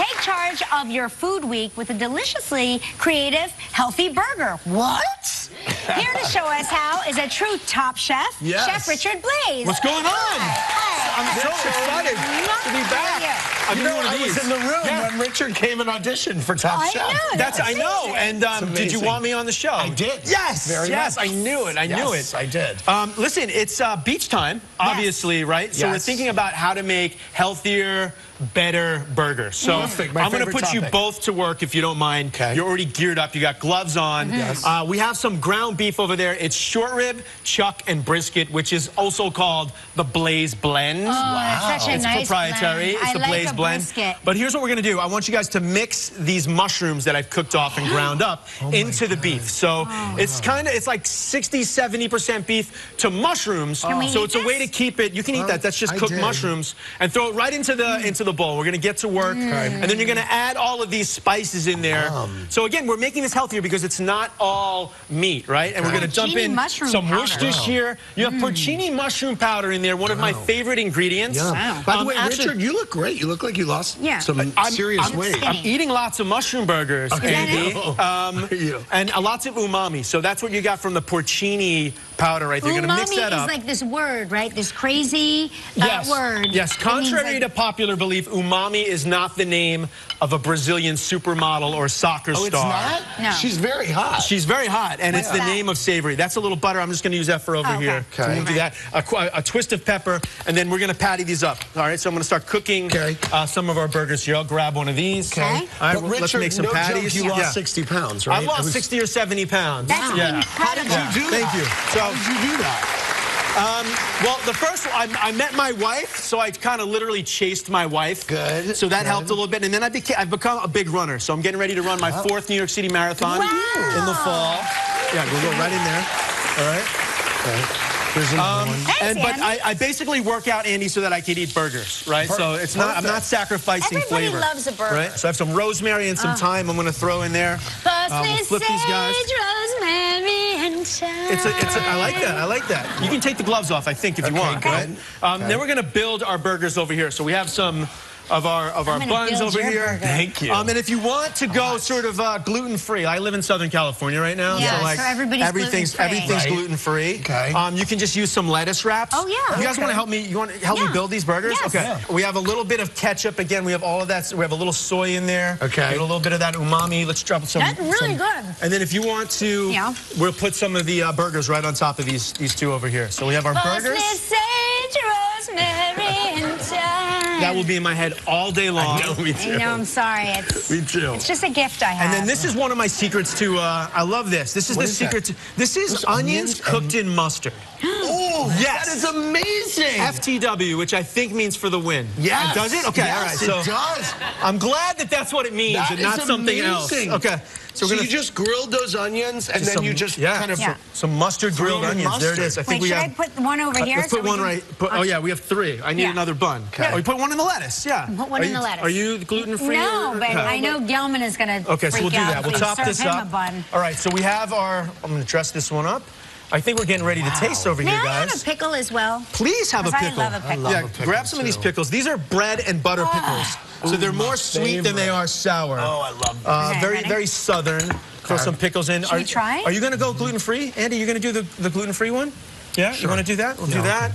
Take charge of your food week with a deliciously creative, healthy burger. What? Here to show us how is a true top chef, yes. Chef Richard Blais. What's going on? Hi. I'm so excited to be back. I was in the room when Richard came and auditioned for Top Chef. I know. And did you want me on the show? I did. Yes. Very much. I knew it. Listen, it's beach time, obviously, right? Yes. So we're thinking about how to make healthier, better burgers. So I'm going to put you both to work if you don't mind. Okay. You're already geared up. You got gloves on. Yes. We have some ground beef over there. It's short rib, chuck, and brisket, which is also called the Blais Blend. Oh, wow. Such a nice proprietary blend. It's the Blais Blend. But here's what we're going to do. I want you guys to mix these mushrooms that I've cooked off and ground up into the beef. So it's kind of, it's like 60–70% beef to mushrooms. So it's a way to keep it. You can eat that. That's just cooked mushrooms and throw it right into the bowl. We're going to get to work, and then you're going to add all of these spices in there. So again, we're making this healthier because it's not all meat, right? And we're going to dump in some Worcestershire. You have porcini mushroom powder in there, one of my favorite ingredients. By the way, Richard, you look great. You look like you lost some serious weight. I'm eating lots of mushroom burgers, Andy, and lots of umami. So that's what you got from the porcini powder, right? You're going to mix that up. Umami is like this word, right? This crazy word. Yes, contrary to popular belief, umami is not the name of a Brazilian supermodel or soccer star. It's not? No. She's very hot. She's very hot, and it's the name of savory. That's a little butter. I'm just going to use that for over here. Okay. So we'll do that. A twist of pepper, and then we're going to patty these up. All right, so I'm going to start cooking some of our burgers here. I'll grab one of these. Okay. All right, well, Richard, let's make some patties. You lost 60 pounds, right? I've lost 60 or 70 pounds. That's incredible. How did you do that? Thank you. So, how did you do that? Well, the first one, I met my wife, so I kind of literally chased my wife. Good. So that helped a little bit. And then I've become a big runner, so I'm getting ready to run my fourth New York City Marathon in the fall. Yeah, we'll go right in there. All right. There's another one. But I basically work out, Andy, so that I can eat burgers, right? So it's not, I'm not sacrificing flavor. Everybody loves a burger. Right? So I have some rosemary and some thyme I'm going to throw in there. We'll flip these guys. I like that. I like that. You can take the gloves off, I think, if you want. Right? Then we're gonna build our burgers over here. So we have some of our buns over here. Thank you. And if you want to go sort of gluten free, I live in Southern California right now. Yeah, so, like, so everything's gluten free. Okay. You can just use some lettuce wraps. Oh yeah. You guys want to help me? You want to help me build these burgers? Yes. Okay. Yeah. We have a little bit of ketchup again. We have all of that. So we have a little soy in there. Okay. We have a little bit of that umami. Let's drop some. That's really good. And then if you want to, we'll put some of the burgers right on top of these two over here. So we have our burgers. That will be in my head all day long. I know, me too. I know, I'm sorry. Me too. It's just a gift I have. And then this is one of my secrets to, I love this. This is the secret to, this is onions cooked in mustard. Oh, yes. That is amazing. FTW, which I think means for the win. Yes. Does it? Okay, all right. So it does. I'm glad that that's what it means and not something else. Okay. So you just grilled those onions and then you just kind of some mustard grilled onions. There it is. I think we have. Should I put one over here? Let's put one right. Oh yeah, we have three. I need another bun. Okay. We put one in the lettuce. Yeah. Put one in the lettuce. Are you gluten free? No, but I know Gelman is gonna. Okay, so we'll do that. We'll top this up. All right. So we have our. I'm gonna dress this one up. I think we're getting ready to taste over here, guys. May I have a pickle as well? Please have a pickle. I love a pickle. Yeah, grab some of these pickles. These are bread and butter pickles. So they're more sweet than they are sour. Oh, I love them. Very, very southern. Throw some pickles in. Should we try? Are you going to go gluten-free? Andy, you're going to do the gluten-free one? Yeah? Sure. You want to do that? We'll do that.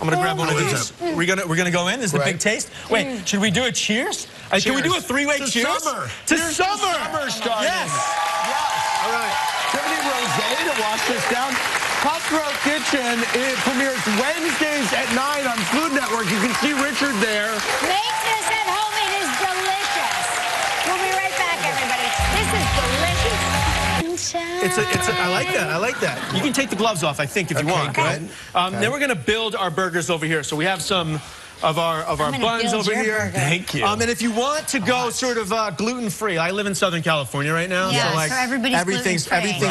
I'm going to grab one of these. We're gonna go in. This is the big taste. Wait, should we do a cheers? Can we do a three-way cheers? To summer. To summer. Summer starting. Yes. All right. Do you need rosé to wash this down? Huff Kitchen, it premieres Wednesdays at 9 on Food Network. You can see Richard there. Make this at home. It is delicious. We'll be right back, everybody. This is delicious. I like that. I like that. You can take the gloves off, I think, if you want. Go ahead. Then we're going to build our burgers over here. So we have some of our buns over here. Thank you. And if you want to go sort of gluten free, I live in Southern California right now. Yeah, so, like, so everything's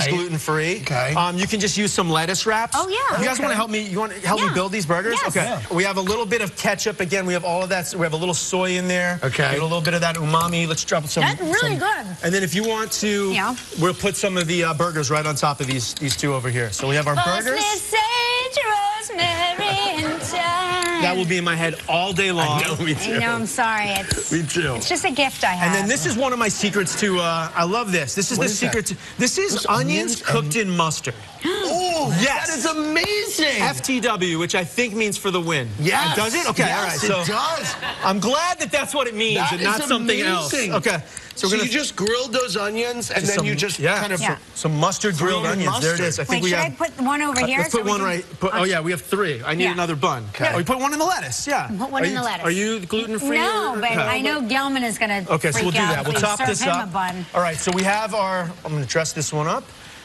gluten free. Okay. You can just use some lettuce wraps. Oh yeah. You guys want to help me? You want to help me build these burgers? Yes. Okay. Yeah. We have a little bit of ketchup again. We have all of that. So we have a little soy in there. Okay. We have a little bit of that umami. Let's drop some. That's really good. And then if you want to, we'll put some of the burgers right on top of these two over here. So we have our burgers. Sage, rosemary, and thyme. That will be in my head all day long. I know, me too. I know, I'm sorry. It's, me too. It's just a gift I have. And then this is one of my secrets to, I love this. This is what the is secret to, this is onions cooked in mustard. Oh, yes. That is amazing. FTW, which I think means for the win. Yes. Does it? Okay, yes, all right. So it does. I'm glad that that's what it means that and not something else. Okay. So you just grilled those onions and then you just kind of... Some mustard grilled onions. There it is. I think we have... Should I put one over here? Let's put one right... Oh, yeah, we have three. I need another bun. Okay. Oh, you put one in the lettuce, yeah. Put one in the lettuce. Are you gluten-free? No, but I know Gelman is going to... Okay, so we'll do that. We'll top this up. All right, so we have our... I'm going to dress this one up.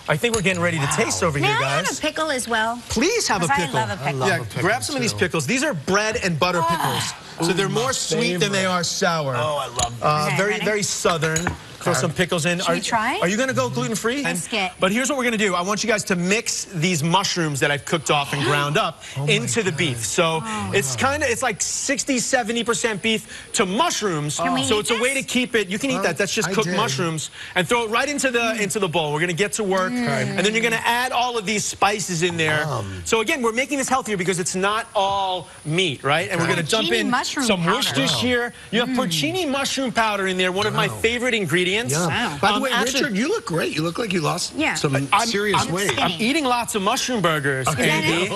I think we're getting ready to taste over here, guys. May I have a pickle as well? Please have a pickle. I love a pickle. Yeah, grab some of these pickles. These are bread and butter pickles. So they're more sweet than they are sour. Oh, I love them. Very, very southern. Throw some pickles in. Should we try? Are you going to go gluten-free? Let's get. But here's what we're going to do. I want you guys to mix these mushrooms that I've cooked off and ground up into the beef. So it's kind of, it's like 60, 70% beef to mushrooms. So it's a way to keep it. You can eat that. That's just cooked mushrooms. And throw it right into the bowl. We're going to get to work. And then you're going to add all of these spices in there. So again, we're making this healthier because it's not all meat, right? And we're going to dump in some Worcestershire. You have porcini mushroom powder in there, one of my favorite ingredients. Wow. By the way, Richard, you look great. You look like you lost some serious weight. I'm eating lots of mushroom burgers, Andy,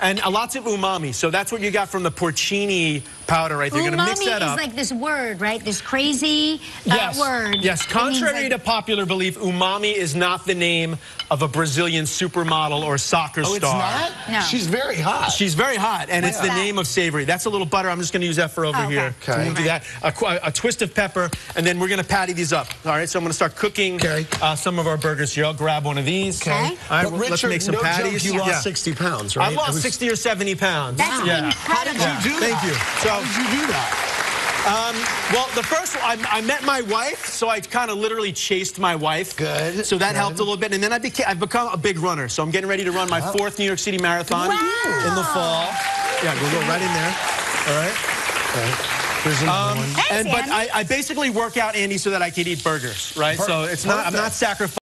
and lots of umami. So that's what you got from the porcini powder, right? You're going to mix that up. Umami is like this word, right? This crazy word. Yes. Contrary to popular belief, umami is not the name of a Brazilian supermodel or soccer star. Oh, it's not? No. She's very hot. She's very hot, and it's the name of savory. That's a little butter. I'm just going to use that for over here. Okay. So we'll do that. A twist of pepper, and then we're going to patty these up. All right, so I'm going to start cooking some of our burgers here. I'll grab one of these. Okay. All right, well, Richard, let's make some patties. You lost 60 pounds, right? I lost 60 or 70 pounds. That's incredible. How did you do that? Thank you. So, how did you do that? Well, the first one, I met my wife, so I kind of literally chased my wife. Good. So that helped a little bit. And then I've become a big runner, so I'm getting ready to run my fourth New York City Marathon in the fall. Yeah, we'll go right in there. All right. All right. Thanks, but I basically work out, Andy, so that I could eat burgers, right? So it's not, I'm not sacrificing.